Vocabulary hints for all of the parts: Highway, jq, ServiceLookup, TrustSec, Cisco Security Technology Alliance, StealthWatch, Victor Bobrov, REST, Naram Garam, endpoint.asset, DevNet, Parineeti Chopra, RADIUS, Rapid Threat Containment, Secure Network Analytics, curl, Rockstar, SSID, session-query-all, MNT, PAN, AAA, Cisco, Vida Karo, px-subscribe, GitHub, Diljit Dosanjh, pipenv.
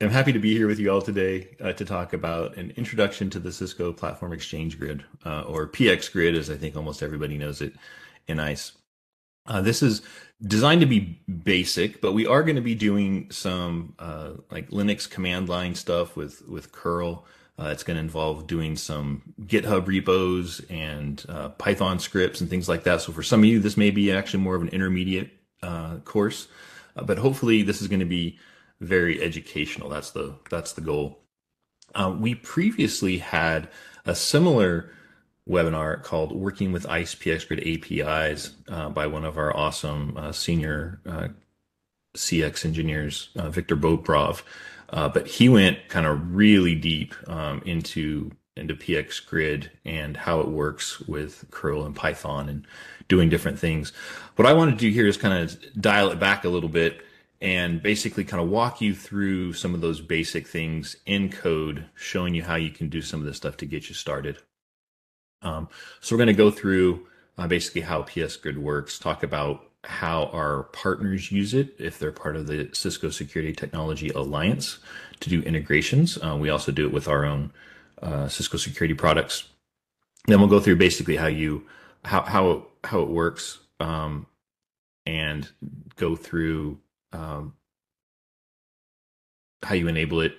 I'm happy to be here with you all today to talk about an introduction to the Cisco Platform Exchange Grid, or PXGrid, as I think almost everybody knows it in ISE. This is designed to be basic, but we are going to be doing some like Linux command line stuff with curl. It's going to involve doing some GitHub repos and Python scripts and things like that. So for some of you, this may be actually more of an intermediate course, but hopefully this is going to be very educational. That's the goal. We previously had a similar webinar called Working with ISE PXGrid APIs by one of our awesome senior CX engineers, Victor Bobrov. But he went kind of really deep into PXGrid and how it works with curl and Python and doing different things. What I want to do here is kind of dial it back a little bit and basically kind of walk you through some of those basic things in code, showing you how you can do some of this stuff to get you started. So we're going to go through basically how PXGrid works, talk about how our partners use it if they're part of the Cisco Security Technology Alliance to do integrations. We also do it with our own Cisco security products. Then we'll go through basically how it works and go through how you enable it,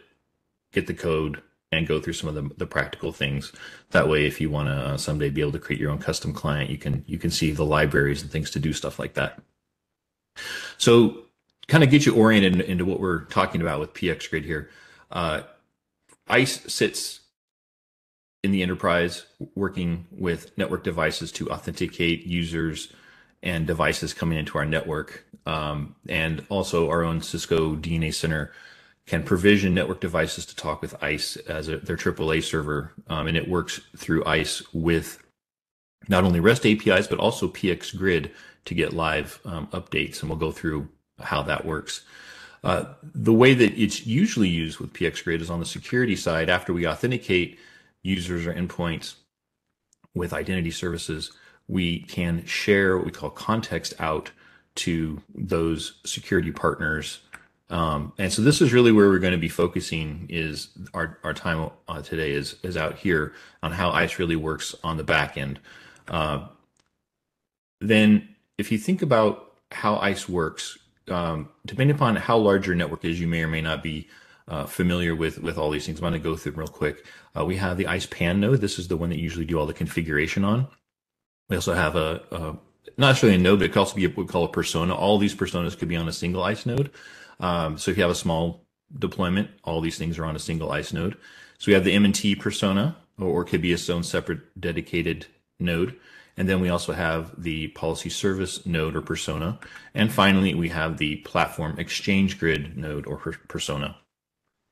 get the code, and go through some of the practical things. That way, if you want to someday be able to create your own custom client, you can see the libraries and things to do stuff like that. So kind of get you oriented into what we're talking about with PXGrid here. ISE sits in the enterprise working with network devices to authenticate users and devices coming into our network. And also our own Cisco DNA Center can provision network devices to talk with ISE as their AAA server. And it works through ISE with not only REST APIs, but also PXGrid to get live updates. And we'll go through how that works. The way that it's usually used with PXGrid is on the security side. After we authenticate users or endpoints with identity services, we can share what we call context out to those security partners. And so this is really where we're going to be focusing is our time today is out here on how ISE really works on the back end. Then if you think about how ISE works, depending upon how large your network is, you may or may not be familiar with all these things. I'm going to go through them real quick. We have the ISE PAN node. This is the one that you usually do all the configuration on. We also have a not necessarily a node, but it could also be what we call a persona. All these personas could be on a single ISE node. So if you have a small deployment, all these things are on a single ISE node. So we have the MNT persona, or it could be its own separate dedicated node. And then we also have the policy service node or persona. And finally, we have the platform exchange grid node or persona.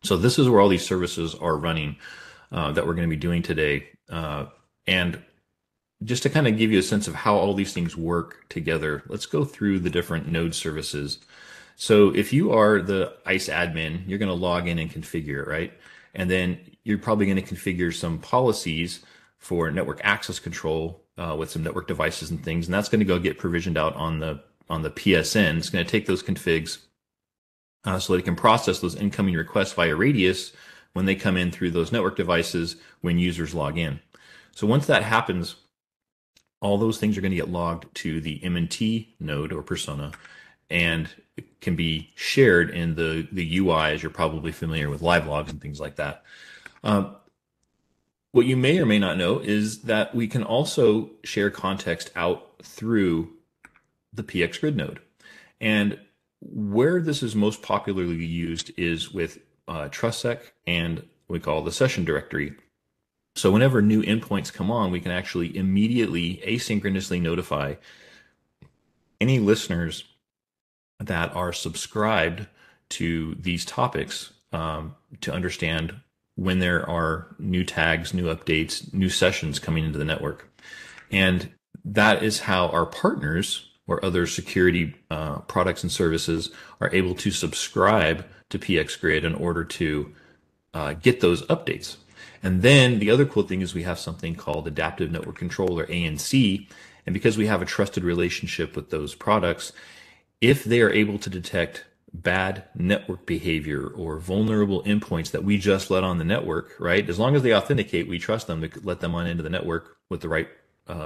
So this is where all these services are running that we're going to be doing today. And just to kind of give you a sense of how all these things work together, let's go through the different node services. So if you are the ISE admin, you're going to log in and configure it, right? And then you're probably going to configure some policies for network access control with some network devices and things. And that's going to go get provisioned out on the PSN. It's going to take those configs so that it can process those incoming requests via RADIUS when they come in through those network devices when users log in. So once that happens, all those things are going to get logged to the MNT node or persona, and it can be shared in the UI, as you're probably familiar with live logs and things like that. What you may or may not know is that we can also share context out through the PXGrid node. And where this is most popularly used is with TrustSec and what we call the session directory. So whenever new endpoints come on, we can actually immediately asynchronously notify any listeners that are subscribed to these topics to understand when there are new tags, new updates, new sessions coming into the network. And that is how our partners or other security products and services are able to subscribe to PXGrid in order to get those updates. And then the other cool thing is we have something called Adaptive Network Control, or ANC. And because we have a trusted relationship with those products, if they are able to detect bad network behavior or vulnerable endpoints that we just let on the network, right? As long as they authenticate, we trust them to let them on into the network with the right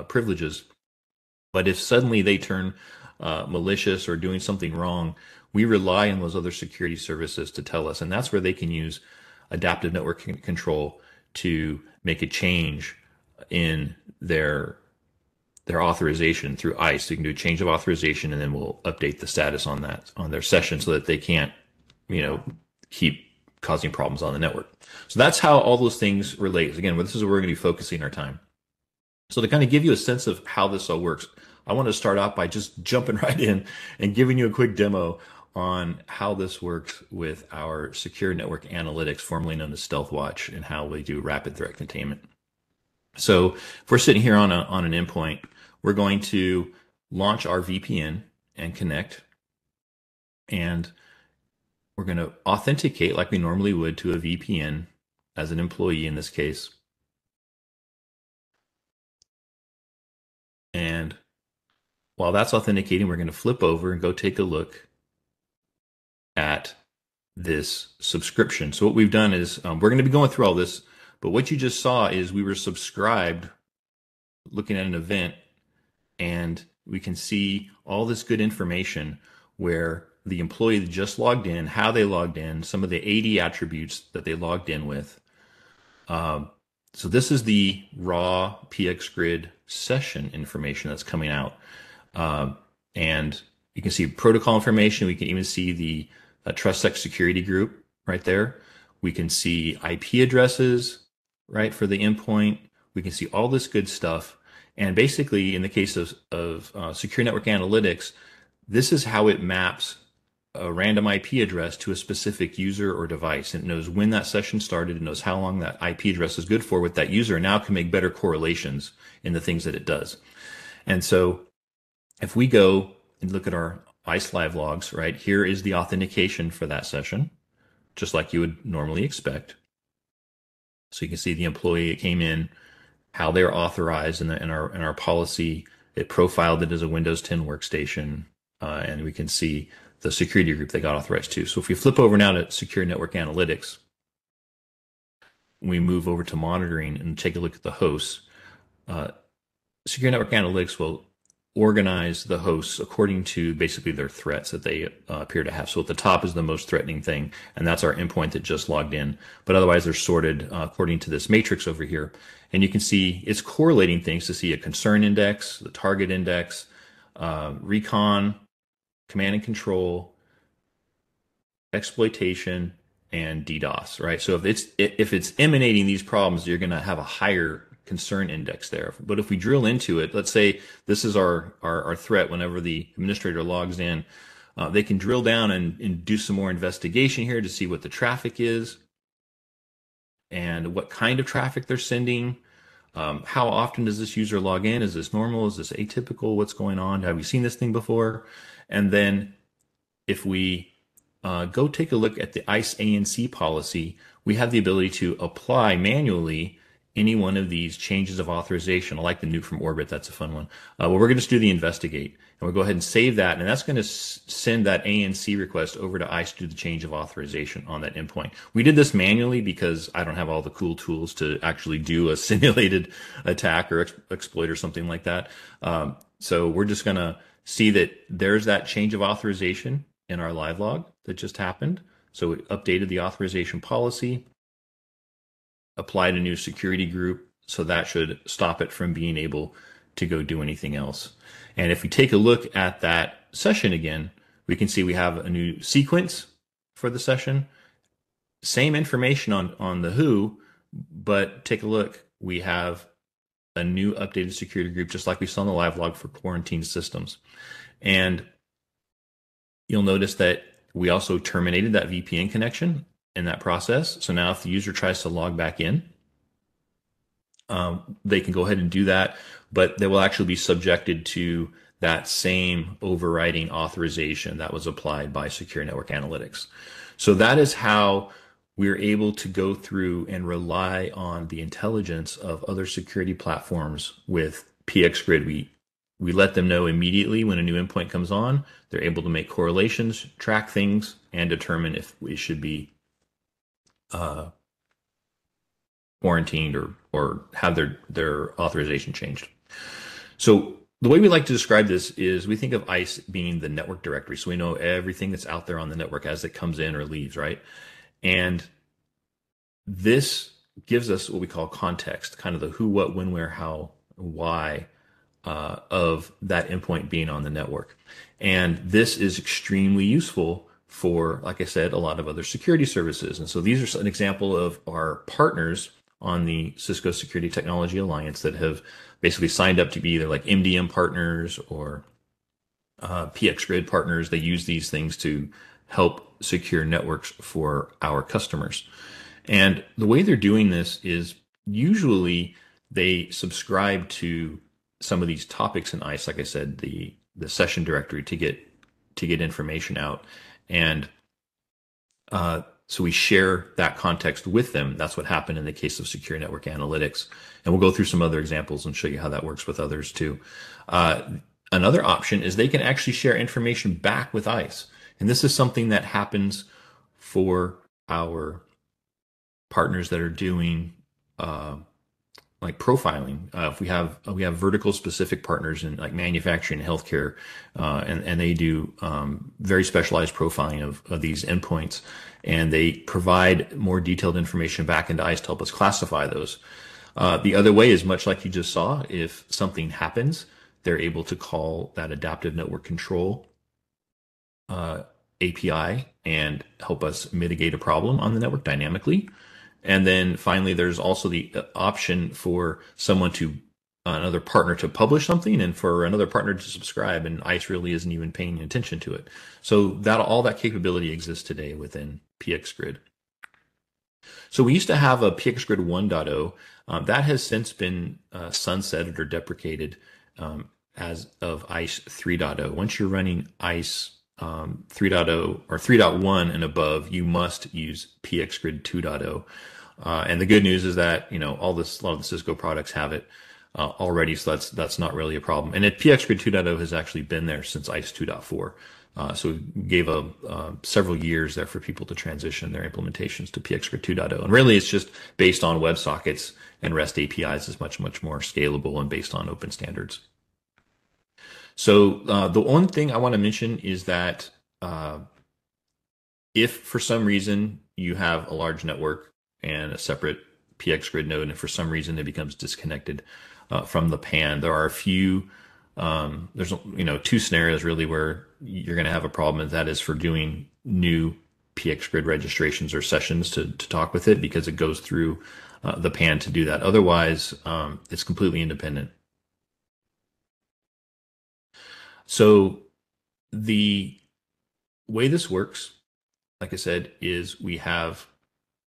privileges. But if suddenly they turn malicious or doing something wrong, we rely on those other security services to tell us. And that's where they can use adaptive network control to make a change in their authorization through ISE. They can do a change of authorization, and then we'll update the status on that on their session so that they can't, you know, keep causing problems on the network. So that's how all those things relate. Again, this is where we're going to be focusing our time. So to kind of give you a sense of how this all works, I want to start off by just jumping right in and giving you a quick demo on how this works with our Secure Network Analytics, formerly known as StealthWatch, and how we do rapid threat containment. So if we're sitting here on an endpoint, we're going to launch our VPN and connect, and we're going to authenticate like we normally would to a VPN as an employee in this case. And while that's authenticating, we're going to flip over and go take a look at this subscription. So what we've done is we're going to be going through all this, but what you just saw is we were subscribed looking at an event, and we can see all this good information where the employee that just logged in, how they logged in, some of the AD attributes that they logged in with. So this is the raw PXGrid session information that's coming out. And you can see protocol information. We can even see the TrustSec security group right there. We can see IP addresses, right, for the endpoint. We can see all this good stuff. And basically, in the case of Secure Network Analytics, this is how it maps a random IP address to a specific user or device. And it knows when that session started and knows how long that IP address is good for with that user, and now can make better correlations in the things that it does. And so if we go and look at our ISE live logs, right, here is the authentication for that session, just like you would normally expect. So you can see the employee that came in, how they're authorized in our policy. It profiled it as a Windows 10 workstation, and we can see the security group they got authorized to. So if we flip over now to Secure Network Analytics, we move over to monitoring and take a look at the hosts. Secure Network Analytics will organize the hosts according to basically their threats that they appear to have. So at the top is the most threatening thing, and that's our endpoint that just logged in. But otherwise, they're sorted according to this matrix over here. And you can see it's correlating things to see a concern index, the target index, recon, command and control, exploitation, and DDoS, right? So if it's emanating these problems, you're going to have a higher concern index there. But if we drill into it, let's say this is our threat. Whenever the administrator logs in, they can drill down and do some more investigation here to see what the traffic is and what kind of traffic they're sending. How often does this user log in? Is this normal? Is this atypical? What's going on? Have we seen this thing before? And then if we go take a look at the ISE ANC policy, we have the ability to apply manually any one of these changes of authorization. I like the nuke from orbit. That's a fun one. Well, we're going to just do the investigate, and we'll go ahead and save that. And that's going to send that ANC request over to ISE to do the change of authorization on that endpoint. We did this manually because I don't have all the cool tools to actually do a simulated attack or exploit or something like that. So we're just going to see that there's that change of authorization in our live log that just happened. So it updated the authorization policy, applied a new security group, so that should stop it from being able to go do anything else. And if we take a look at that session again, we can see we have a new sequence for the session, same information on the who, but take a look, we have a new updated security group, just like we saw in the live log for quarantine systems. And you'll notice that we also terminated that VPN connection in that process. So now if the user tries to log back in, they can go ahead and do that, but they will actually be subjected to that same overriding authorization that was applied by Secure Network Analytics. So that is how we're able to go through and rely on the intelligence of other security platforms with PXGrid. We let them know immediately when a new endpoint comes on. They're able to make correlations, track things, and determine if it should be quarantined or have their authorization changed. So the way we like to describe this is we think of ISE being the network directory. So we know everything that's out there on the network as it comes in or leaves, right? And this gives us what we call context, kind of the who, what, when, where, how, why of that endpoint being on the network. And this is extremely useful for, like I said, a lot of other security services. And so these are an example of our partners on the Cisco Security Technology Alliance that have basically signed up to be either like MDM partners or PXGrid partners. They use these things to help secure networks for our customers. And the way they're doing this is usually they subscribe to some of these topics in ISE, like I said, the session directory to get information out. And so we share that context with them. That's what happened in the case of Secure Network Analytics. And we'll go through some other examples and show you how that works with others too. Another option is they can actually share information back with ISE. And this is something that happens for our partners that are doing like profiling. If we have vertical specific partners in like manufacturing and healthcare, and they do very specialized profiling of these endpoints. And they provide more detailed information back into ISE to help us classify those. The other way is much like you just saw, if something happens, they're able to call that Adaptive Network Control API and help us mitigate a problem on the network dynamically. And then finally, there's also the option for someone to, another partner to publish something and for another partner to subscribe, and ISE really isn't even paying attention to it. So that all that capability exists today within PXGrid. So we used to have a PXGrid 1.0 that has since been sunsetted or deprecated as of ISE 3.0. Once you're running ISE 3.0 or 3.1 and above, you must use PXGrid 2.0. And the good news is that, you know, a lot of the Cisco products have it already, so that's not really a problem. And PXGrid 2.0 has actually been there since ISE 2.4. So we gave several years there for people to transition their implementations to PXGrid 2.0. And really, it's just based on WebSockets and REST APIs is much more scalable and based on open standards. So the one thing I want to mention is that if for some reason you have a large network and a separate PXGrid node, and if for some reason it becomes disconnected from the PAN, there are a few. There's, you know, two scenarios really where you're going to have a problem, and that is for doing new PXGrid registrations or sessions to talk with it, because it goes through the PAN to do that. Otherwise, it's completely independent. So the way this works, like I said, is we have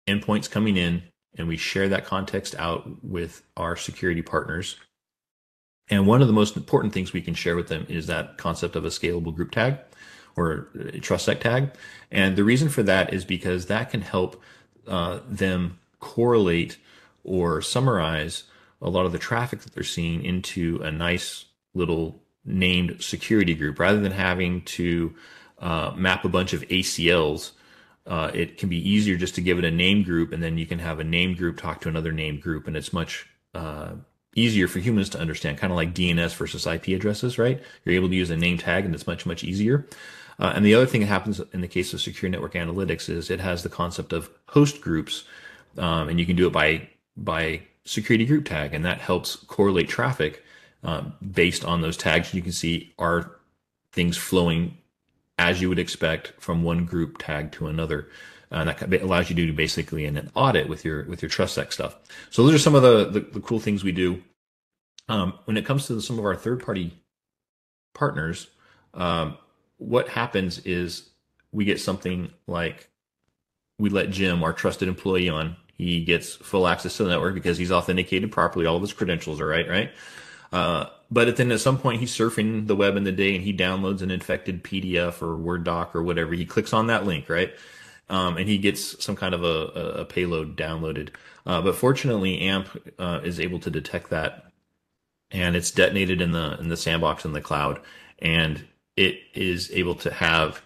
endpoints coming in and we share that context out with our security partners. And one of the most important things we can share with them is that concept of a scalable group tag or TrustSec tag. And the reason for that is because that can help them correlate or summarize a lot of the traffic that they're seeing into a nice little named security group. Rather than having to map a bunch of ACLs, it can be easier just to give it a name group, and then you can have a name group talk to another name group, and it's much easier for humans to understand, kind of like DNS versus IP addresses, right? You're able to use a name tag and it's much easier. And the other thing that happens in the case of Secure Network Analytics is it has the concept of host groups, and you can do it by security group tag, and that helps correlate traffic based on those tags. You can see are things flowing as you would expect from one group tag to another. And that allows you to do basically an audit with your TrustSec stuff. So those are some of the cool things we do. When it comes to some of our third-party partners, what happens is we get something like, we let Jim, our trusted employee, on. He gets full access to the network because he's authenticated properly. All of his credentials are right? But then at some point he's surfing the web in the day and he downloads an infected PDF or Word doc or whatever. He clicks on that link, right? And he gets some kind of a payload downloaded. But fortunately, AMP is able to detect that, and it's detonated in the sandbox in the cloud, and it is able to have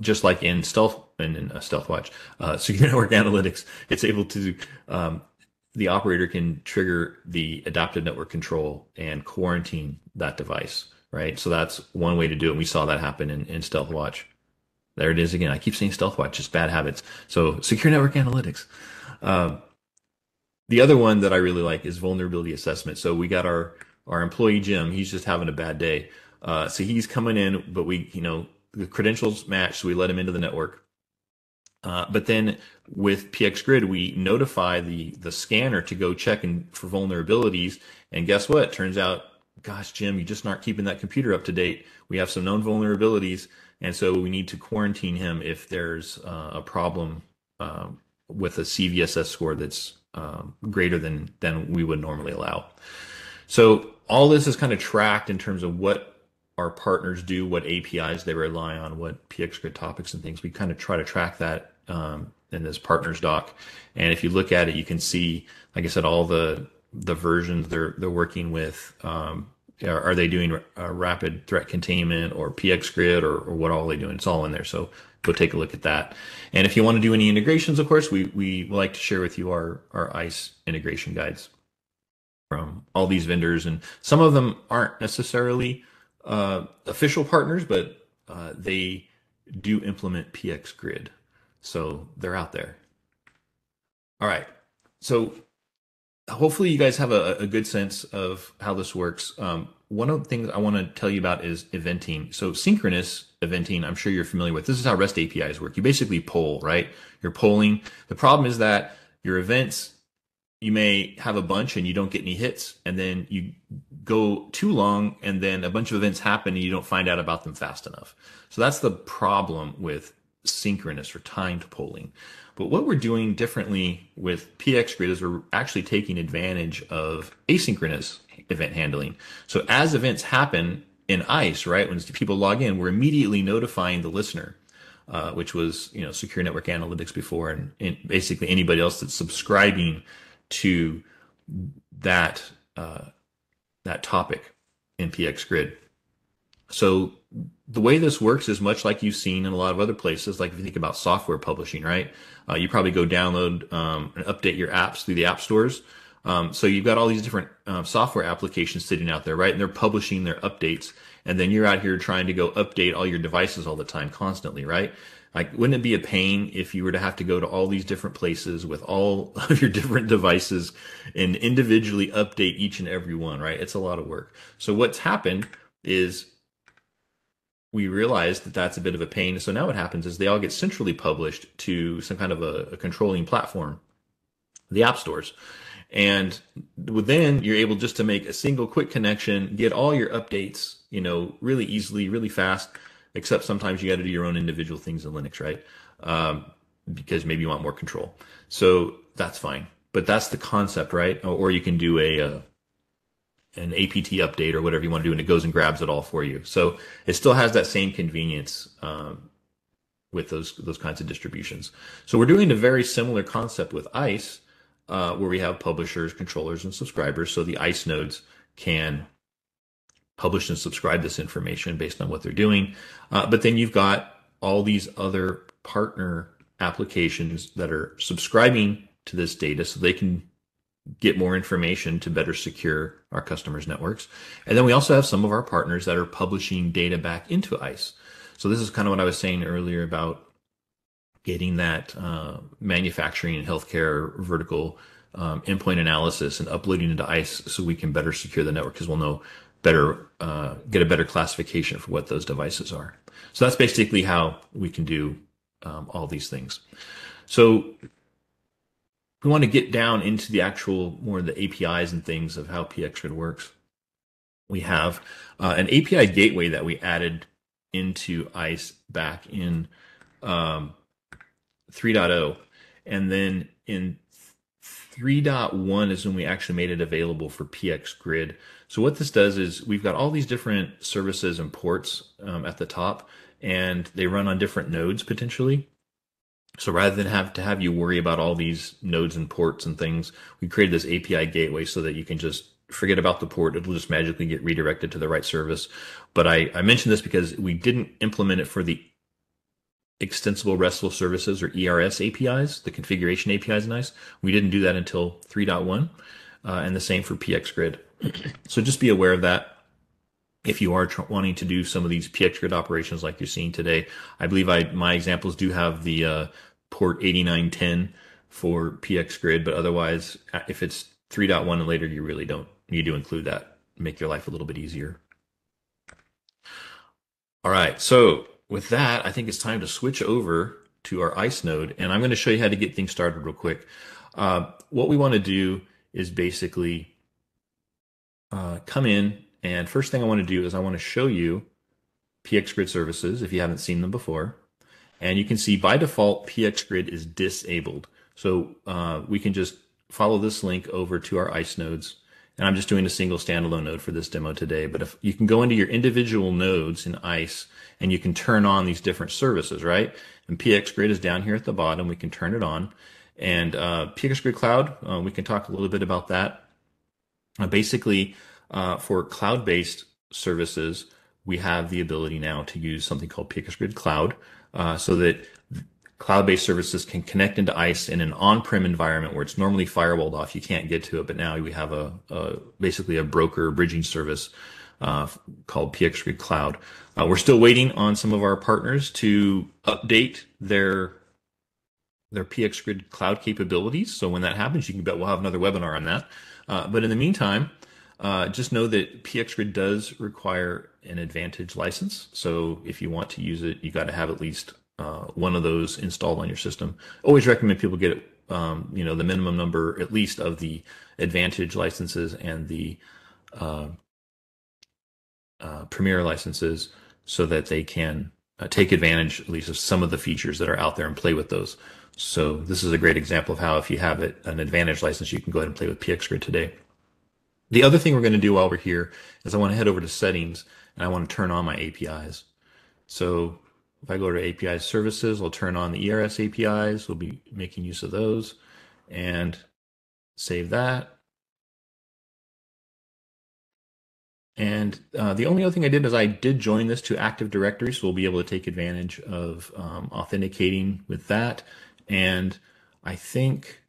just like in StealthWatch, Secure Network Analytics, it's able to, the operator can trigger the adaptive network control and quarantine that device, right? So that's one way to do it. We saw that happen in StealthWatch. There it is again. I keep saying StealthWatch, just bad habits. So Secure Network Analytics. The other one that I really like is vulnerability assessment. So we got our employee, Jim. He's just having a bad day. So he's coming in, but we, you know, the credentials match, so we let him into the network. But then with PXGrid, we notify the scanner to go check for vulnerabilities. And guess what? Turns out, gosh, Jim, you just aren't keeping that computer up to date. We have some known vulnerabilities, and so we need to quarantine him if there's a problem with a CVSS score that's greater than we would normally allow. So all this is kind of tracked in terms of what our partners do, what APIs they rely on, what PXGrid topics and things. We kind of try to track that in this partners doc. And if you look at it, you can see, like I said, all the versions they're working with. Are they doing rapid threat containment or PXGrid or what all they doing? It's all in there. So go take a look at that. And if you want to do any integrations, of course, we like to share with you our ISE integration guides from all these vendors. And some of them aren't necessarily official partners, but they do implement PXGrid. So they're out there. All right. So hopefully you guys have a good sense of how this works. One of the things I want to tell you about is eventing. So synchronous eventing, I'm sure you're familiar with. This is how REST APIs work. You basically poll, right? You're polling. The problem is that your events, you may have a bunch and you don't get any hits, and then you go too long, and then a bunch of events happen and you don't find out about them fast enough. So that's the problem with synchronous or timed polling. But what we're doing differently with PXGrid is we're actually taking advantage of asynchronous event handling. So as events happen in ISE, right, when people log in, we're immediately notifying the listener, which was, you know, Secure Network Analytics before, and basically anybody else that's subscribing to that topic in PXGrid. So the way this works is much like you've seen in a lot of other places. Like if you think about software publishing, right? You probably go download and update your apps through the app stores. So you've got all these different software applications sitting out there, right? And they're publishing their updates. And then you're out here trying to go update all your devices all the time, constantly, right? Like, wouldn't it be a pain if you were to have to go to all these different places with all of your different devices and individually update each and every one, right? It's a lot of work. So what's happened is we realized that that's a bit of a pain. So now what happens is they all get centrally published to some kind of a controlling platform, the app stores. And then you're able just to make a single quick connection, get all your updates, you know, really easily, really fast, except sometimes you got to do your own individual things in Linux, right? Because maybe you want more control. So that's fine. But that's the concept, right? Or you can do an APT update or whatever you want to do, and it goes and grabs it all for you. So it still has that same convenience with those kinds of distributions. So we're doing a very similar concept with ISE, where we have publishers, controllers, and subscribers. So the ISE nodes can publish and subscribe this information based on what they're doing. But then you've got all these other partner applications that are subscribing to this data so they can get more information to better secure our customers' networks. And then we also have some of our partners that are publishing data back into ISE. So this is kind of what I was saying earlier about getting that manufacturing and healthcare vertical endpoint analysis and uploading into ISE so we can better secure the network, because we'll know better, get a better classification for what those devices are. So that's basically how we can do all these things. So we want to get down into the actual, more of the APIs and things of how PXGrid works. We have an API gateway that we added into ISE back in 3.0. And then in 3.1 is when we actually made it available for PXGrid. So what this does is we've got all these different services and ports at the top, and they run on different nodes potentially. So rather than have to have you worry about all these nodes and ports and things, we created this API gateway so that you can just forget about the port. It'll just magically get redirected to the right service. But I mentioned this because we didn't implement it for the extensible RESTful services or ERS APIs, the configuration APIs in ISE. We didn't do that until 3.1, and the same for PXGrid. So just be aware of that if you are wanting to do some of these PXGrid operations like you're seeing today. I believe my examples do have the port 8910 for PXGrid, but otherwise, if it's 3.1 and later, you really don't need to include that. Make your life a little bit easier. All right, so with that, I think it's time to switch over to our ISE node, and I'm going to show you how to get things started real quick. What we want to do is basically come in, and first thing I want to do is I want to show you PXGrid services if you haven't seen them before. And you can see by default, PXGrid is disabled. So we can just follow this link over to our ISE nodes. And I'm just doing a single standalone node for this demo today. But if you can go into your individual nodes in ISE and you can turn on these different services, right? And PXGrid is down here at the bottom. We can turn it on. And PXGrid Cloud, we can talk a little bit about that. Basically, for cloud-based services, we have the ability now to use something called PXGrid Cloud, so that cloud-based services can connect into ISE in an on-prem environment where it's normally firewalled off. You can't get to it, but now we have basically a broker bridging service called PXGrid Cloud. We're still waiting on some of our partners to update their PXGrid Cloud capabilities. So when that happens, you can bet we'll have another webinar on that. But in the meantime, just know that PXGrid does require an Advantage license. So if you want to use it, you got to have at least one of those installed on your system. Always recommend people get you know, the minimum number at least of the Advantage licenses and the Premier licenses, so that they can take advantage at least of some of the features that are out there and play with those. So this is a great example of how, if you have an Advantage license, you can go ahead and play with PXGrid today. The other thing we're going to do while we're here is I want to head over to settings and I want to turn on my APIs. So if I go to API services, I'll turn on the ERS APIs. We'll be making use of those, and save that. And the only other thing I did is I did join this to Active Directory, so we'll be able to take advantage of authenticating with that. And I think,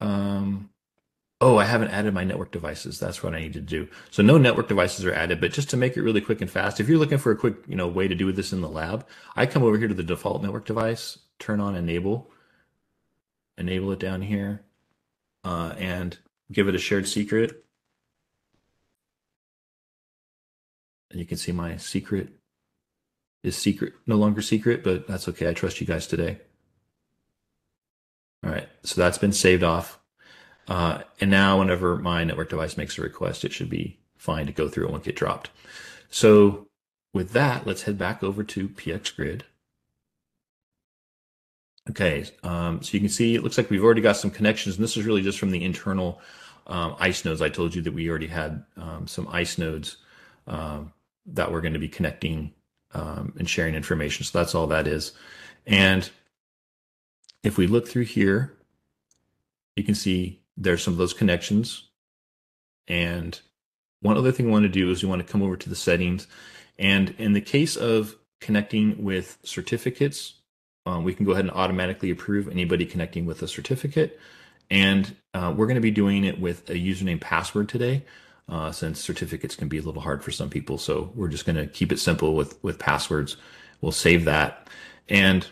oh, I haven't added my network devices. That's what I need to do. So no network devices are added, but just to make it really quick and fast, if you're looking for a quick, you know, way to do this in the lab, I come over here to the default network device, turn on enable it down here, and give it a shared secret. And you can see my secret is secret, no longer secret, but that's okay. I trust you guys today. All right, so that's been saved off. And now whenever my network device makes a request, it should be fine to go through. It won't get dropped. So with that, let's head back over to PXGrid. Okay, so you can see it looks like we've already got some connections, and this is really just from the internal ISE nodes. I told you that we already had some ISE nodes that we're going to be connecting and sharing information. So that's all that is. And if we look through here, you can see there's some of those connections. And one other thing we want to do is we want to come over to the settings. And in the case of connecting with certificates, we can go ahead and automatically approve anybody connecting with a certificate. And we're going to be doing it with a username password today, since certificates can be a little hard for some people. So we're just going to keep it simple with passwords. We'll save that. And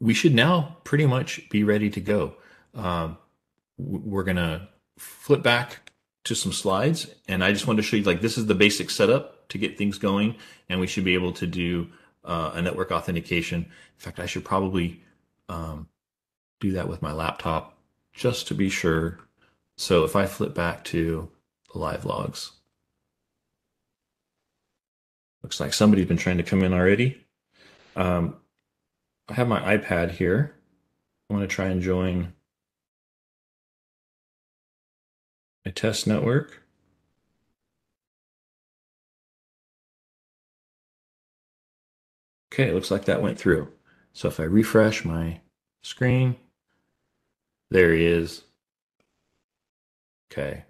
we should now pretty much be ready to go. We're going to flip back to some slides, and I just wanted to show you, like, this is the basic setup to get things going, and we should be able to do a network authentication. In fact, I should probably do that with my laptop just to be sure. So if I flip back to the live logs, looks like somebody's been trying to come in already. I have my iPad here. I want to try and join my test network. Okay, it looks like that went through. So if I refresh my screen, there he is. Okay.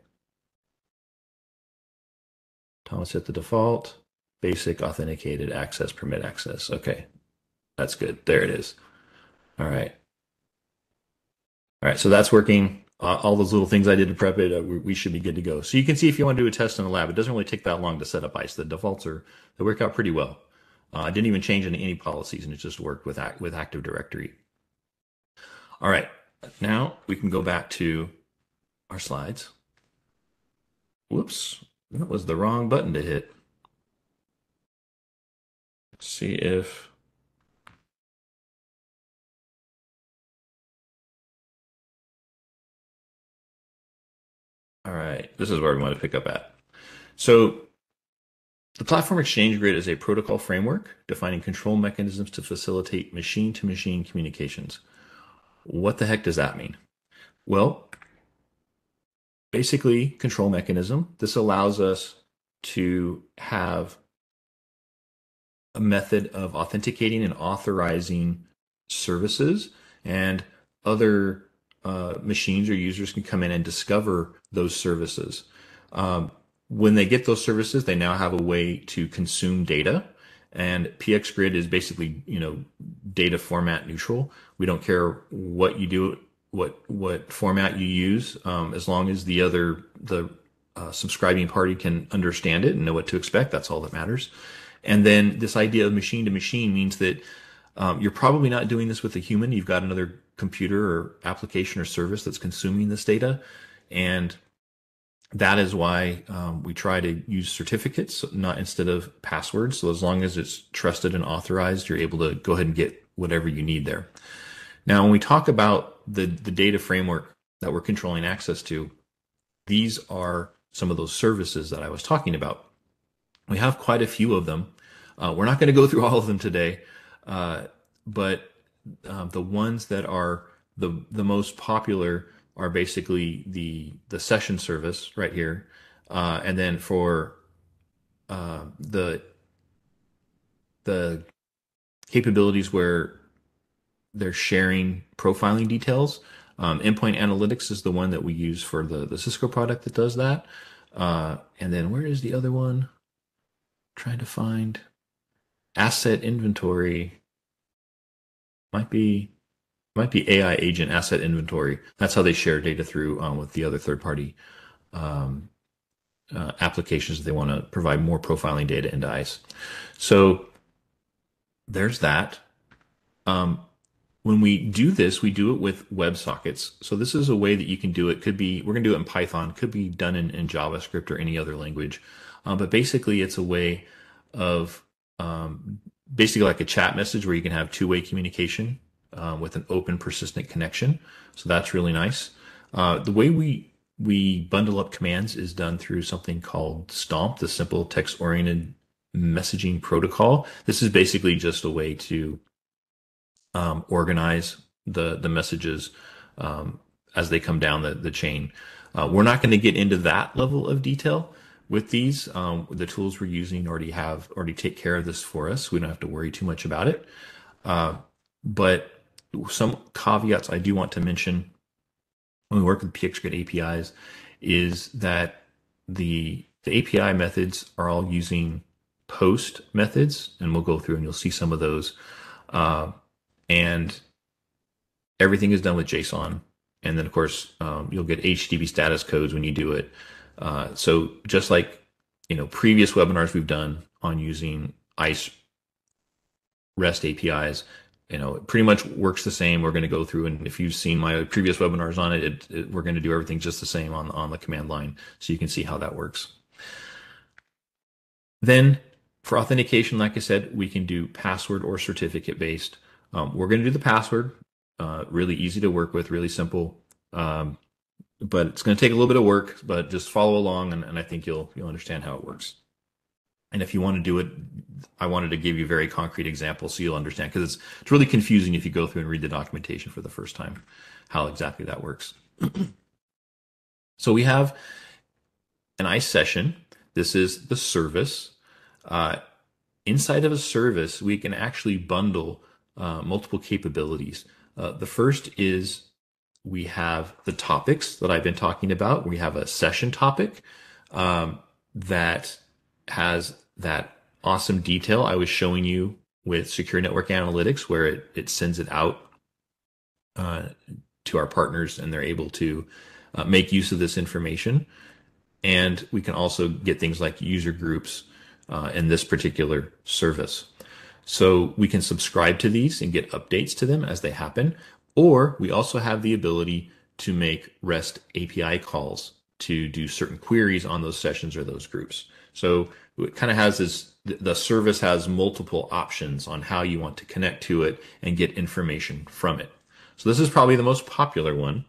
Thomas hit the default. basic authenticated access permit access. Okay, that's good. There it is. All right. All right, so that's working. All those little things I did to prep it, we should be good to go. So you can see if you want to do a test in the lab, it doesn't really take that long to set up ISE. The defaults are, they work out pretty well. I didn't even change any policies, and it just worked with Active Directory. All right, now we can go back to our slides. Whoops, that was the wrong button to hit. Let's see if... All right, this is where we want to pick up at. So the Platform Exchange Grid is a protocol framework defining control mechanisms to facilitate machine-to-machine communications. What the heck does that mean? Well, basically, control mechanism. This allows us to have a method of authenticating and authorizing services, and other machines or users can come in and discover those services. When they get those services, they now have a way to consume data, and PXGrid is basically, you know, data format neutral. We don't care what you do, what format you use, as long as the subscribing party can understand it and know what to expect. That's all that matters. And then this idea of machine to machine means that you're probably not doing this with a human. You've got another computer or application or service that's consuming this data. And that is why we try to use certificates, not instead of passwords. So as long as it's trusted and authorized, you're able to go ahead and get whatever you need there. Now, when we talk about the data framework that we're controlling access to, these are some of those services that I was talking about. We have quite a few of them. We're not going to go through all of them today, but the ones that are the most popular are basically the session service right here, and then for the capabilities where they're sharing profiling details, endpoint analytics is the one that we use for the Cisco product that does that, and then where is the other one? I'm trying to find asset inventory. Might be AI agent asset inventory. That's how they share data through with the other third-party applications that they want to provide more profiling data into ISE. So there's that. When we do this, we do it with WebSockets. So this is a way that you can do it. Could be, we're going to do it in Python, could be done in JavaScript or any other language. But basically, it's a way of basically like a chat message where you can have two-way communication with an open, persistent connection. So that's really nice. The way we bundle up commands is done through something called STOMP, the Simple Text-Oriented Messaging Protocol. This is basically just a way to organize the messages as they come down the chain. We're not going to get into that level of detail with these. The tools we're using already take care of this for us. We don't have to worry too much about it. But some caveats I do want to mention when we work with PXGrid APIs is that the API methods are all using POST methods, and we'll go through and you'll see some of those. And everything is done with JSON. And then, of course, you'll get HTTP status codes when you do it. So just like, you know, previous webinars we've done on using ISE REST APIs, you know, it pretty much works the same. We're going to go through, and if you've seen my previous webinars on it, we're going to do everything just the same on the command line, so you can see how that works. Then for authentication, like I said, we can do password or certificate based. We're going to do the password, really easy to work with, really simple. But it's going to take a little bit of work, but just follow along, and I think you'll understand how it works. And if you want to do it, I wanted to give you very concrete examples so you'll understand, because it's really confusing if you go through and read the documentation for the first time, how exactly that works. So we have an ISE session. This is the service. Inside of a service, we can actually bundle multiple capabilities. The first is we have the topics that I've been talking about. We have a session topic that has that awesome detail I was showing you with Secure Network Analytics, where it sends it out to our partners, and they're able to make use of this information. And we can also get things like user groups in this particular service. So we can subscribe to these and get updates to them as they happen. Or we also have the ability to make REST API calls to do certain queries on those sessions or those groups. So it kind of has this, the service has multiple options on how you want to connect to it and get information from it. So this is probably the most popular one.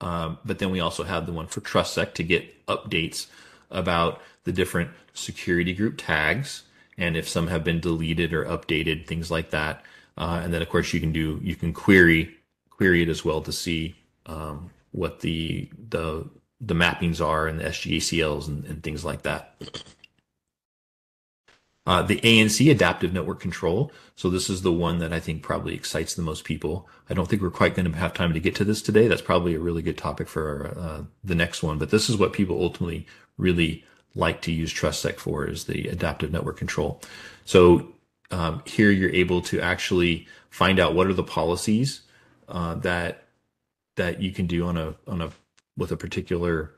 But then we also have the one for TrustSec to get updates about the different security group tags and if some have been deleted or updated, things like that. And then of course you can query it as well to see what the mappings are and the SGACLs and things like that. The ANC, Adaptive Network Control. So this is the one that I think probably excites the most people. I don't think we're quite going to have time to get to this today. That's probably a really good topic for the next one. But this is what people ultimately really like to use TrustSec for, is the Adaptive Network Control. So here you're able to actually find out what are the policies that you can do with a particular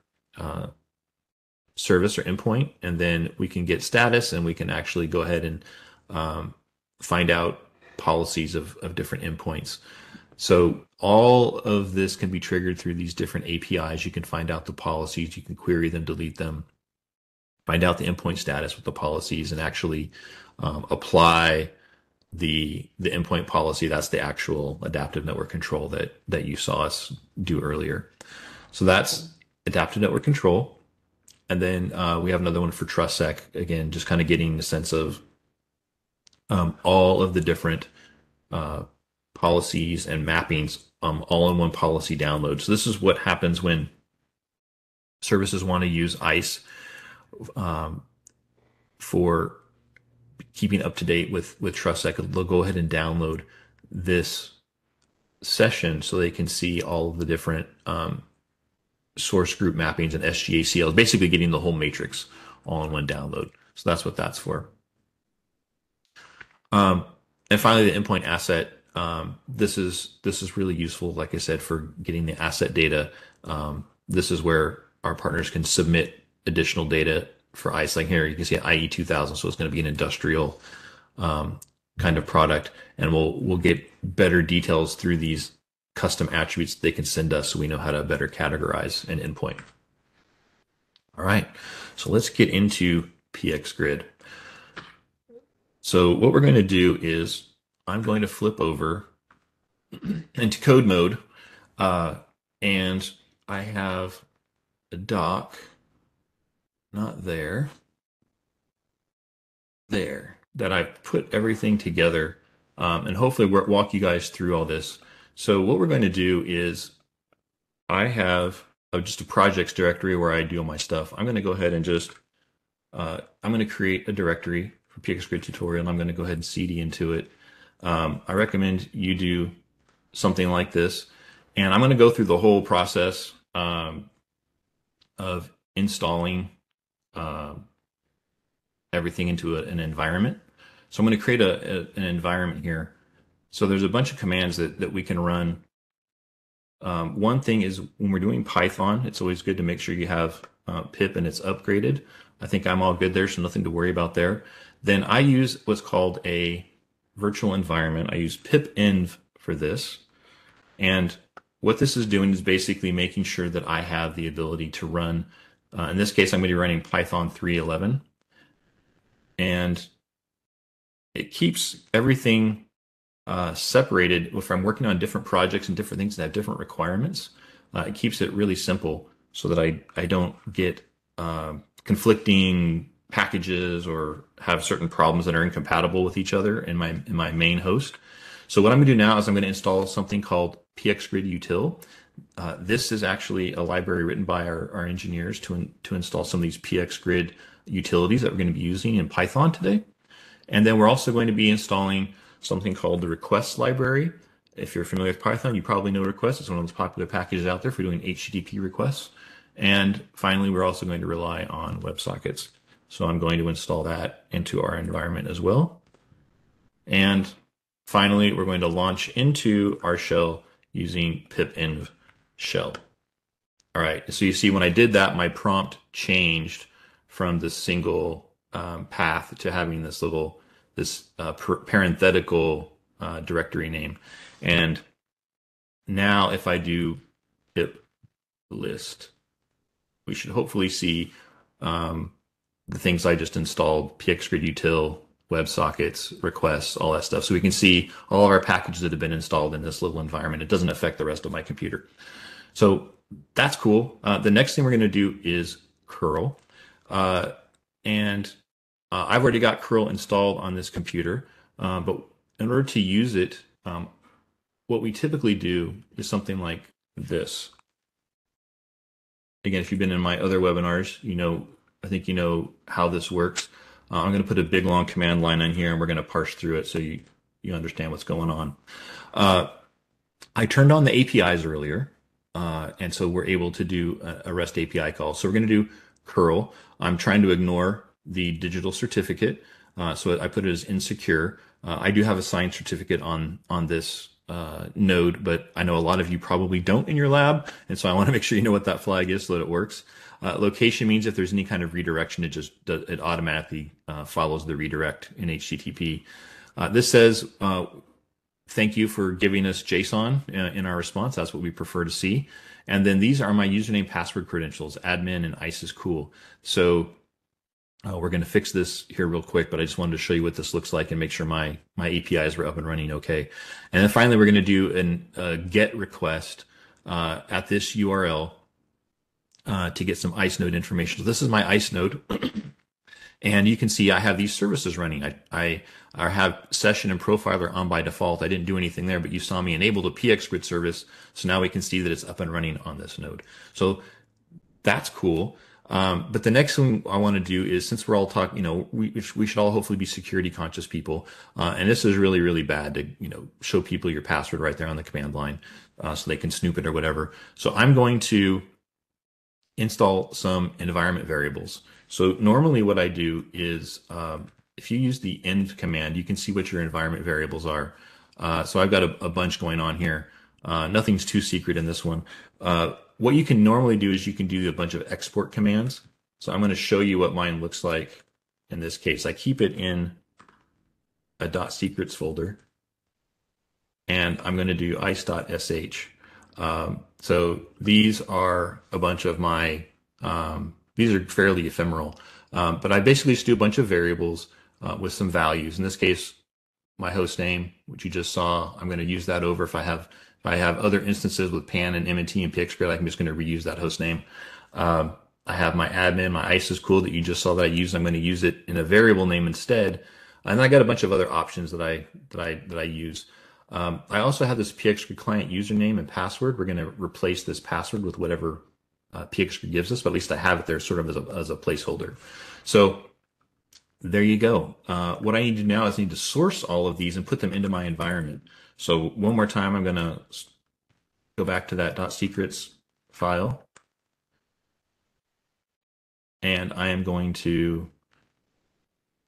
service or endpoint, and then we can get status, and we can actually go ahead and find out policies of different endpoints. So all of this can be triggered through these different APIs. You can find out the policies, you can query them, delete them, find out the endpoint status with the policies, and actually apply the endpoint policy. That's the actual Adaptive Network Control that you saw us do earlier. So that's Adaptive Network Control. And then we have another one for TrustSec, again, just kind of getting a sense of all of the different policies and mappings all in one policy download. So this is what happens when services want to use ISE for keeping up to date with TrustSec. They'll go ahead and download this session so they can see all of the different source group mappings and SGACLs, basically getting the whole matrix all in one download. So that's what that's for. And finally, the endpoint asset. This is really useful, like I said, for getting the asset data. This is where our partners can submit additional data for ISE. Like here, you can see IE 2000, so it's going to be an industrial kind of product, and we'll get better details through these custom attributes they can send us so we know how to better categorize an endpoint. All right, so let's get into PXGrid. So what we're going to do is I'm going to flip over into code mode, and I have a doc, not there, that I've put everything together, and hopefully we'll walk you guys through all this. So what we're going to do is I have just a projects directory where I do all my stuff. I'm going to go ahead and just, I'm going to create a directory for PXGrid tutorial, and I'm going to go ahead and CD into it. I recommend you do something like this. And I'm going to go through the whole process of installing everything into an environment. So I'm going to create an environment here. So there's a bunch of commands that we can run. One thing is when we're doing Python, it's always good to make sure you have pip and it's upgraded. I think I'm all good there, so nothing to worry about there. Then I use what's called a virtual environment. I use pipenv for this. And what this is doing is basically making sure that I have the ability to run, in this case, I'm going to be running Python 3.11. And it keeps everything separated. If I'm working on different projects and different things that have different requirements, it keeps it really simple so that I don't get conflicting packages or have certain problems that are incompatible with each other in my main host. So what I'm going to do now is I'm going to install something called pxgrid-util. This is actually a library written by our engineers to install some of these pxgrid utilities that we're going to be using in Python today. And then we're also going to be installing something called the requests library. If you're familiar with Python, you probably know requests. It's one of those popular packages out there for doing HTTP requests. And finally, we're also going to rely on WebSockets. So I'm going to install that into our environment as well. And finally, we're going to launch into our shell using pipenv shell. All right, so you see when I did that, my prompt changed from this single path to having this little, parenthetical directory name. And now if I do pip list, we should hopefully see the things I just installed, pxgrid-util, WebSockets, requests, all that stuff. So we can see all of our packages that have been installed in this little environment. It doesn't affect the rest of my computer. So that's cool. The next thing we're going to do is curl. I've already got curl installed on this computer, but in order to use it, what we typically do is something like this. Again, if you've been in my other webinars, you know, I think you know how this works. I'm going to put a big long command line in here and we're going to parse through it so you understand what's going on. I turned on the APIs earlier, and so we're able to do a REST API call. So we're going to do curl. I'm trying to ignore the digital certificate, so I put it as insecure. I do have a signed certificate on this node, but I know a lot of you probably don't in your lab, and so I want to make sure you know what that flag is so that it works. Location means if there's any kind of redirection, it just does, it automatically follows the redirect in HTTP. This says, thank you for giving us JSON in our response. That's what we prefer to see. And then these are my username, password credentials, admin and ISE is cool. So we're going to fix this here real quick, but I just wanted to show you what this looks like and make sure my APIs were up and running okay. And then finally, we're going to do a GET request at this URL. To get some ISE node information. So this is my ISE node. And you can see I have these services running. I have session and profiler on by default. I didn't do anything there, but you saw me enable the PXGrid service. So now we can see that it's up and running on this node. So that's cool. But the next thing I want to do is, since we're all talking, you know, we should all hopefully be security conscious people. And this is really, really bad to, you know, show people your password right there on the command line so they can snoop it or whatever. So I'm going to install some environment variables. So normally what I do is if you use the env command, you can see what your environment variables are. So I've got a bunch going on here. Nothing's too secret in this one. What you can normally do is you can do a bunch of export commands. So I'm going to show you what mine looks like in this case. I keep it in a .secrets folder, and I'm going to do ice.sh. So these are a bunch of my, these are fairly ephemeral, but I basically just do a bunch of variables with some values. In this case, my host name, which you just saw, I'm going to use that over. If I have other instances with PAN and MNT and PXGrid, I'm just going to reuse that host name. I have my admin, my ISE is cool that you just saw that I used. I'm going to use it in a variable name instead. And I got a bunch of other options that I use. I also have this PXGrid client username and password. We're going to replace this password with whatever PXGrid gives us, but at least I have it there sort of as a placeholder. So there you go. What I need to do now is I need to source all of these and put them into my environment. So one more time, I'm going to go back to that .secrets file. And I am going to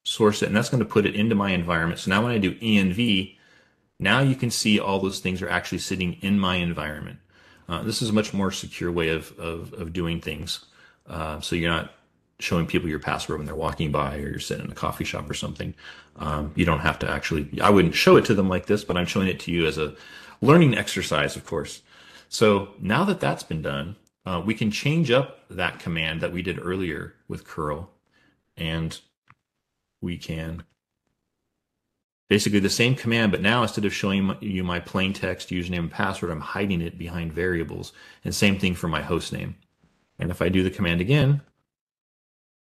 source it, and that's going to put it into my environment. So now when I do env, now you can see all those things are actually sitting in my environment. This is a much more secure way of doing things. So you're not showing people your password when they're walking by, or you're sitting in a coffee shop or something. You don't have to actually, I wouldn't show it to them like this, but I'm showing it to you as a learning exercise, of course. So now that that's been done, we can change up that command that we did earlier with curl, and we can basically the same command, but now instead of showing you my plain text username and password, I'm hiding it behind variables. And same thing for my host name. And if I do the command again,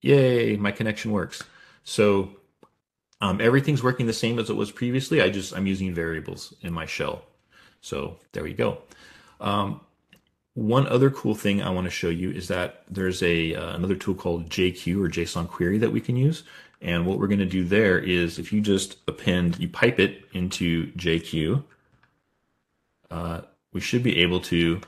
yay, my connection works. So everything's working the same as it was previously. I'm using variables in my shell. So there we go. One other cool thing I want to show you is that there's another tool called JQ or JSON query that we can use. And what we're going to do there is if you just append, you pipe it into JQ, we should be able to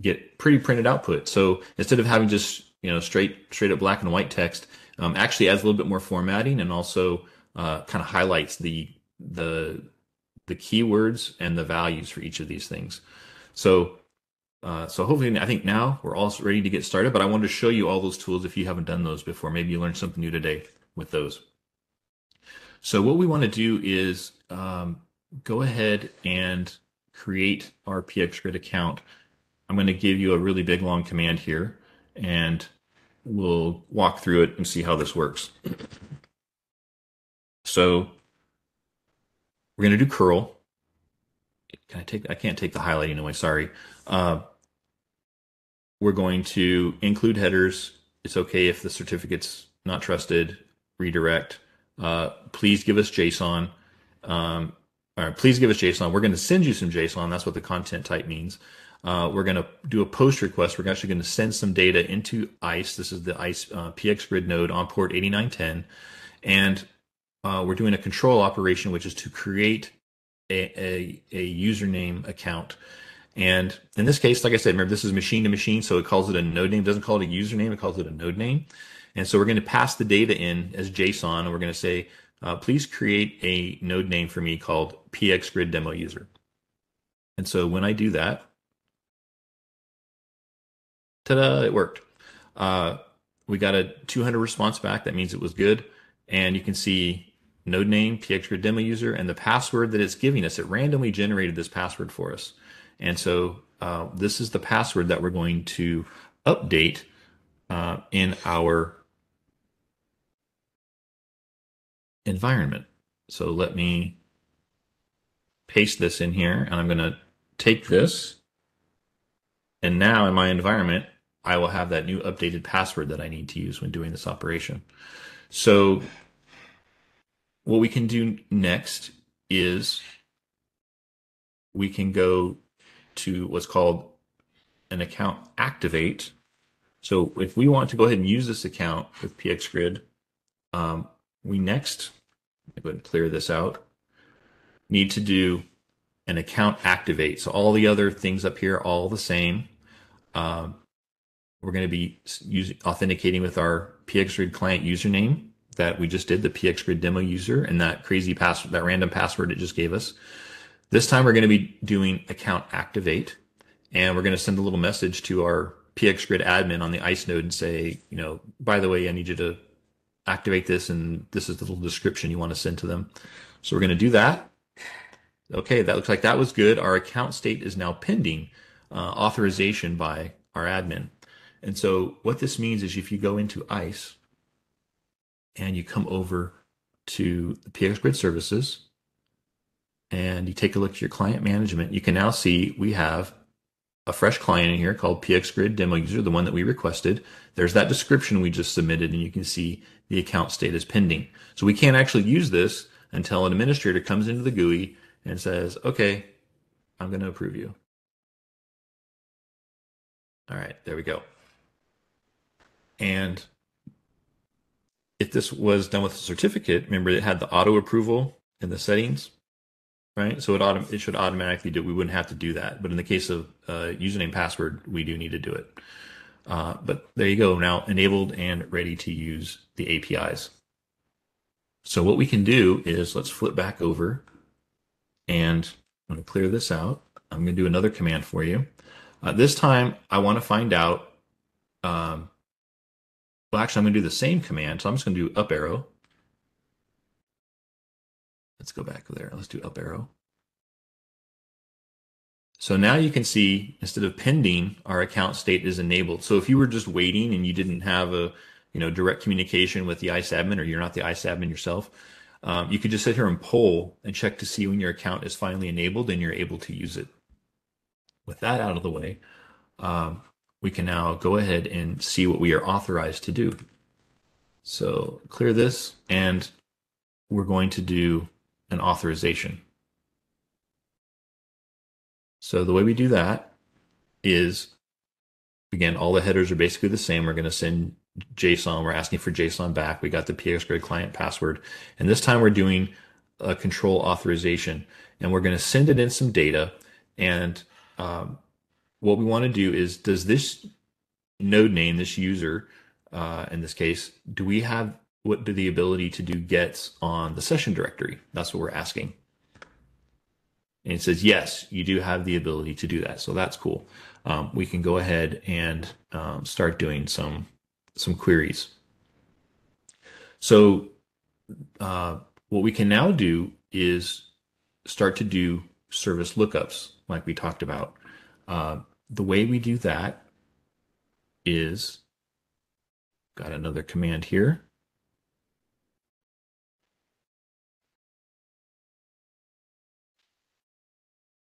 get pretty printed output. So instead of having just you know, straight up black and white text, actually adds a little bit more formatting and also kind of highlights the keywords and the values for each of these things. So so hopefully, I think now we're all ready to get started, but I wanted to show you all those tools if you haven't done those before. Maybe you learned something new today with those. So what we want to do is go ahead and create our PXGrid account. I'm going to give you a really big long command here, and we'll walk through it and see how this works. So we're going to do curl. I can't take the highlighting away, sorry. We're going to include headers. It's okay if the certificate's not trusted, redirect. Please give us JSON. Please give us JSON. We're going to send you some JSON. That's what the content type means. We're going to do a post request. We're actually going to send some data into ISE. This is the ISE PXGrid node on port 8910. And we're doing a control operation, which is to create a username account. And in this case, like I said, remember, this is machine to machine. So it calls it a node name. It doesn't call it a username. It calls it a node name. And so we're going to pass the data in as JSON. And we're going to say, please create a node name for me called PXGrid demo user. And so when I do that, ta-da, it worked. We got a 200 response back. That means it was good. And you can see node name, PXGrid demo user, and the password that it's giving us. It randomly generated this password for us. And so this is the password that we're going to update in our environment. So let me paste this in here, and I'm going to take this. And now in my environment, I will have that new updated password that I need to use when doing this operation. So what we can do next is we can go to what's called an account activate. So if we want to go ahead and use this account with PXGrid, we next, let me go ahead and clear this out, need to do an account activate. So all the other things up here, all the same. We're going to be authenticating with our PXGrid client username that we just did, the PXGrid demo user, and that crazy password, that random password it just gave us. This time we're going to be doing account activate, and we're going to send a little message to our PXGrid admin on the ISE node and say, you know, by the way, I need you to activate this, and this is the little description you want to send to them. So we're going to do that. Okay, that looks like that was good. Our account state is now pending authorization by our admin. And so what this means is if you go into ISE and you come over to the PXGrid services and you take a look at your client management, you can now see we have a fresh client in here called PXGrid demo user, the one that we requested. There's that description we just submitted, and you can see the account state is pending. So we can't actually use this until an administrator comes into the GUI and says, okay, I'm going to approve you. All right, there we go. And if this was done with a certificate, remember it had the auto approval in the settings, right? So it should automatically do it. We wouldn't have to do that. But in the case of username password, we do need to do it. But there you go. Now enabled and ready to use the APIs. So what we can do is let's flip back over, and I'm going to clear this out. I'm going to do another command for you. This time I want to find out, well, actually, I'm going to do the same command. So I'm just going to do up arrow. Let's go back there. Let's do up arrow. So now you can see instead of pending, our account state is enabled. So if you were just waiting and you didn't have a, you know, direct communication with the ISE admin, or you're not the ISE admin yourself, you could just sit here and poll and check to see when your account is finally enabled and you're able to use it. With that out of the way, we can now go ahead and see what we are authorized to do. So clear this, and we're going to do an authorization. So the way we do that is, again, all the headers are basically the same. We're going to send JSON. We're asking for JSON back. We got the PXGrid client password. And this time we're doing a control authorization, and we're going to send it in some data. And what we want to do is, does this node name, this user, in this case, do we have the ability to do gets on the session directory? That's what we're asking. And it says, yes, you do have the ability to do that. So that's cool. We can go ahead and start doing some queries. So what we can now do is start to do service lookups like we talked about. The way we do that is, got another command here.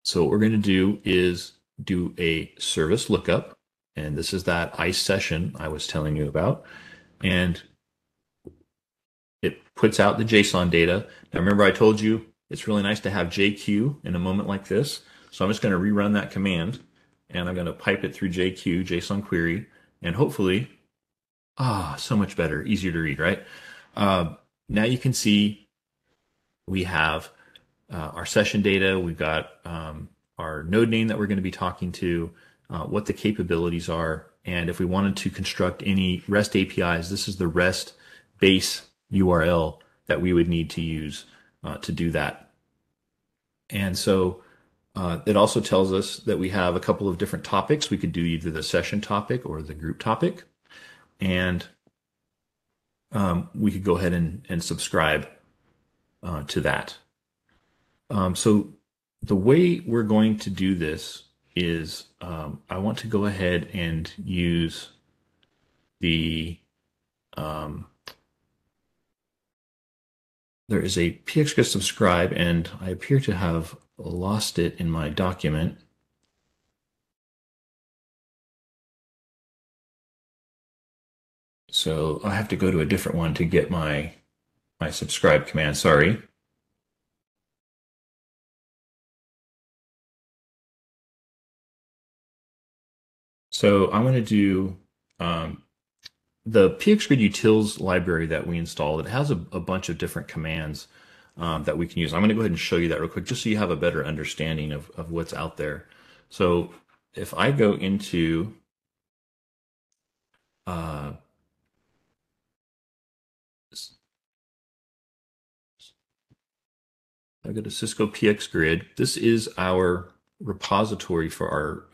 So what we're going to do is do a service lookup, and this is that ICE session I was telling you about, and it puts out the JSON data. Now remember I told you it's really nice to have JQ in a moment like this, so I'm just going to rerun that command, and I'm going to pipe it through JQ, JSON query, and hopefully, so much better, easier to read, right? Now you can see we have our session data, we've got our node name that we're going to be talking to, what the capabilities are, and if we wanted to construct any REST APIs, this is the REST base URL that we would need to use to do that. And so it also tells us that we have a couple of different topics. We could do either the session topic or the group topic, and we could go ahead and subscribe to that. So the way we're going to do this is I want to go ahead and use the, there is a pxgrid-subscribe, and I appear to have lost it in my document. So I have to go to a different one to get my subscribe command, sorry. So I'm going to do the pxgrid-util library that we installed. It has a bunch of different commands that we can use. I'm going to go ahead and show you that real quick, just so you have a better understanding of what's out there. So if I go into I go to Cisco PXGrid. This is our repository for our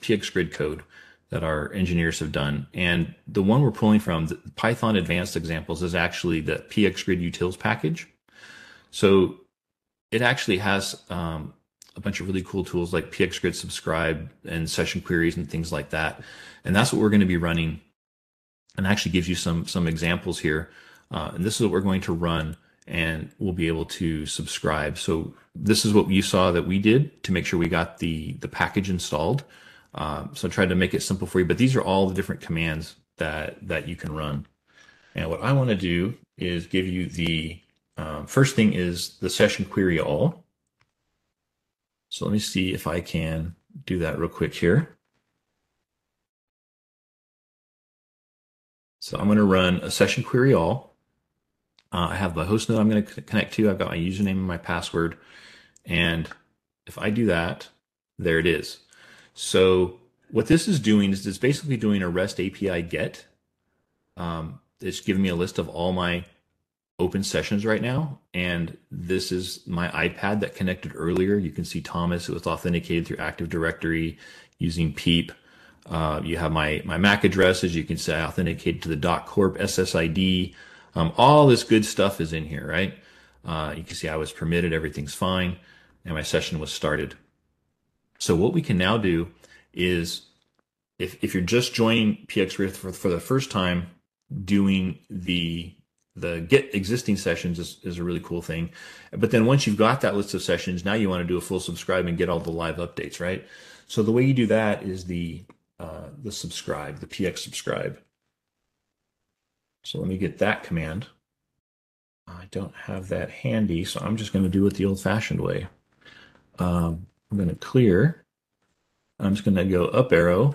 PXGrid code that our engineers have done. And the one we're pulling from, the Python Advanced Examples, is actually the pxgrid-util package. So it actually has a bunch of really cool tools like pxgrid-subscribe and session queries and things like that. And that's what we're going to be running, and actually gives you some examples here. And this is what we're going to run, and we'll be able to subscribe. So this is what you saw that we did to make sure we got the package installed. So I tried to make it simple for you, but these are all the different commands that you can run. And what I want to do is give you the first thing is the session query all. So let me see if I can do that real quick here. So I'm going to run a session query all. I have my host node I'm going to connect to. I've got my username and my password. And if I do that, there it is. So what this is doing is it's basically doing a REST API GET. It's giving me a list of all my open sessions right now. And this is my iPad that connected earlier. You can see Thomas, it was authenticated through Active Directory using PEEP. You have my MAC addresses. You can say I authenticated to the .corp SSID. All this good stuff is in here, right? You can see I was permitted, everything's fine, and my session was started. So what we can now do is, if you're just joining pxgrid for the first time, doing the get existing sessions is a really cool thing. But then once you've got that list of sessions, now you want to do a full subscribe and get all the live updates, right? So the way you do that is the subscribe, the px-subscribe. So let me get that command. I don't have that handy, so I'm just going to do it the old-fashioned way. I'm going to clear. I'm just going to go up arrow,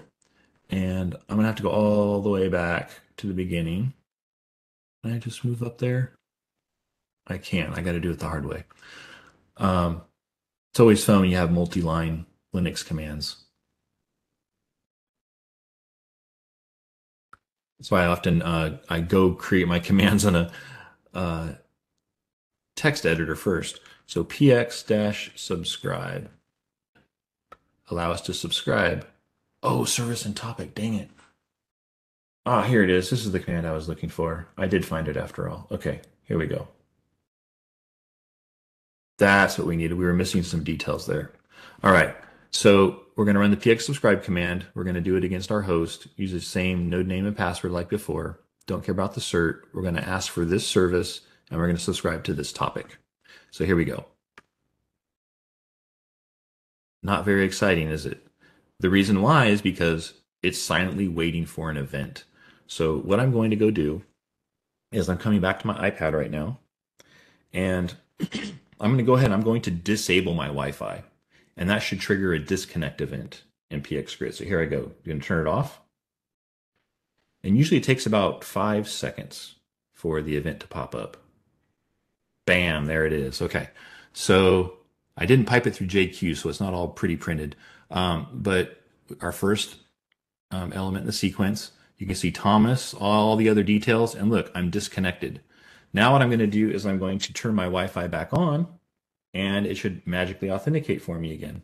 and I'm going to have to go all the way back to the beginning. Can I just move up there? I can't. I got to do it the hard way. It's always fun when you have multi-line Linux commands. That's why I often I go create my commands on a text editor first. So px-subscribe, allow us to subscribe. Oh, service and topic, dang it. Ah, here it is. This is the command I was looking for. I did find it after all. Okay, here we go. That's what we needed. We were missing some details there. All right, so we're going to run the px-subscribe command. We're going to do it against our host. Use the same node name and password like before. Don't care about the cert. We're going to ask for this service, and we're going to subscribe to this topic. So here we go. Not very exciting, is it? The reason why is because it's silently waiting for an event. So what I'm going to go do is I'm coming back to my iPad right now, and I'm going to go ahead and I'm going to disable my Wi-Fi, and that should trigger a disconnect event in PXGrid. So here I go. I'm going to turn it off. And usually it takes about 5 seconds for the event to pop up. Bam, there it is. Okay, so I didn't pipe it through JQ, so it's not all pretty printed. But our first element in the sequence, you can see Thomas, all the other details, and look, I'm disconnected. Now what I'm going to do is I'm going to turn my Wi-Fi back on, and it should magically authenticate for me again.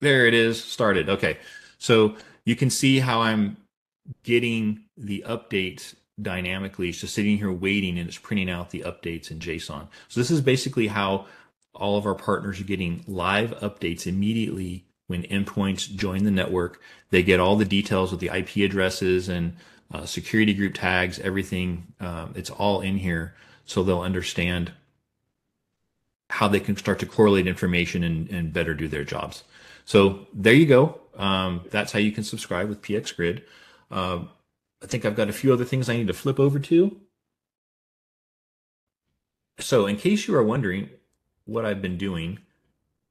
There it is, started. Okay, so you can see how I'm getting the updates dynamically. It's just sitting here waiting, and it's printing out the updates in JSON. So this is basically how all of our partners are getting live updates immediately when endpoints join the network. They get all the details with the IP addresses and security group tags, everything. It's all in here, so they'll understand how they can start to correlate information and better do their jobs. So there you go. That's how you can subscribe with PXGrid. I think I've got a few other things I need to flip over to. So in case you are wondering what I've been doing,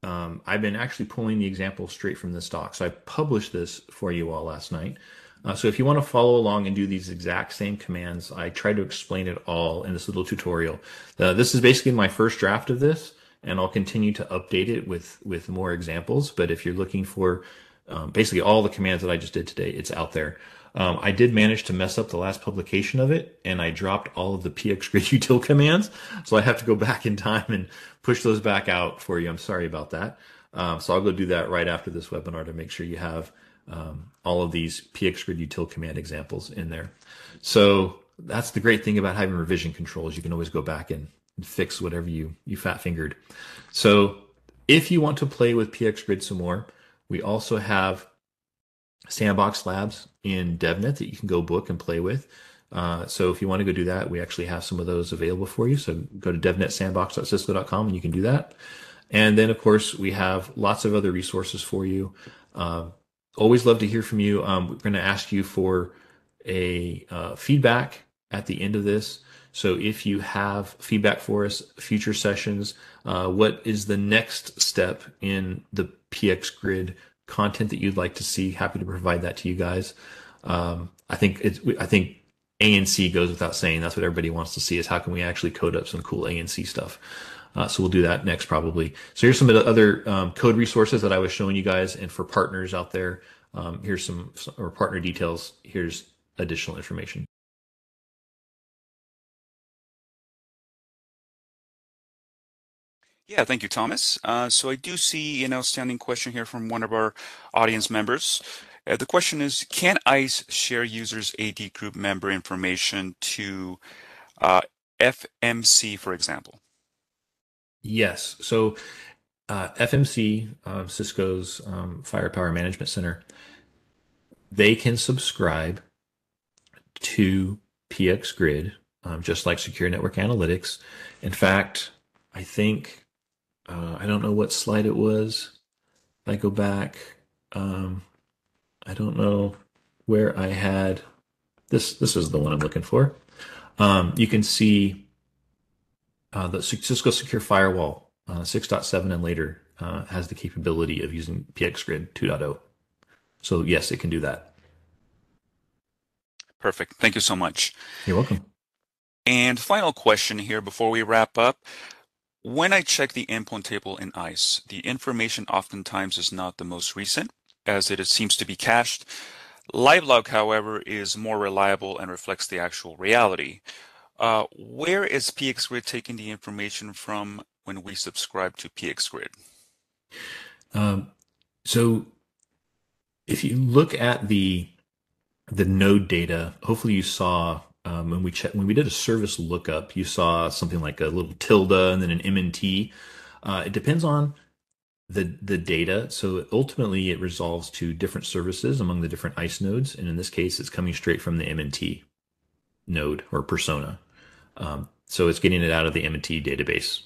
I've been actually pulling the example straight from this doc. So I published this for you all last night. So if you want to follow along and do these exact same commands, I try to explain it all in this little tutorial. This is basically my first draft of this, and I'll continue to update it with more examples. But if you're looking for basically all the commands that I just did today, it's out there. I did manage to mess up the last publication of it, and I dropped all of the pxgrid-util commands. So I have to go back in time and push those back out for you. I'm sorry about that. So I'll go do that right after this webinar to make sure you have all of these pxgrid-util command examples in there. So that's the great thing about having revision controls. You can always go back and fix whatever you fat-fingered. So if you want to play with pxgrid some more, we also have Sandbox Labs in DevNet that you can go book and play with. So if you want to go do that, we actually have some of those available for you. So go to devnetsandbox.cisco.com and you can do that. And then, of course, we have lots of other resources for you. Always love to hear from you. We're going to ask you for a feedback at the end of this. So if you have feedback for us, future sessions, what is the next step in the PXGrid content that you'd like to see? Happy to provide that to you guys. I think ANC goes without saying. That's what everybody wants to see, is how can we actually code up some cool ANC stuff. So we'll do that next probably. So here's some of the other code resources that I was showing you guys, and for partners out there, here's some or partner details. Here's additional information. Yeah, thank you, Thomas. So I do see an outstanding question here from one of our audience members. The question is, can ISE share users' AD group member information to FMC, for example? Yes. So FMC, Cisco's Firepower Management Center, they can subscribe to PXGrid, just like Secure Network Analytics. In fact, I think... I don't know what slide it was. If I go back, I don't know where I had this. This is the one I'm looking for. You can see the Cisco Secure Firewall 6.7 and later has the capability of using PXGrid 2.0. So yes, it can do that. Perfect. Thank you so much. You're welcome. And final question here before we wrap up. When I check the endpoint table in ISE, the information oftentimes is not the most recent, as it seems to be cached. LiveLog, however, is more reliable and reflects the actual reality. Where is PXGrid taking the information from when we subscribe to PXGrid? So if you look at the node data, hopefully you saw when we did a service lookup, you saw something like a little tilde and then an MNT. It depends on the data. So ultimately it resolves to different services among the different ISE nodes. And in this case, it's coming straight from the MNT node or persona. So it's getting it out of the MNT database.